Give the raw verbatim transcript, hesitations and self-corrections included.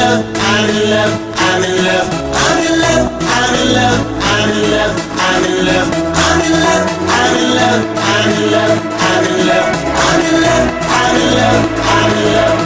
love, I'm in love, I'm in love, I'm in love, I'm in love, I'm in love, I'm in love, I'm in love, I'm in love, I'm in love, I'm in love, I'm in love, I'm in love, I'm in love.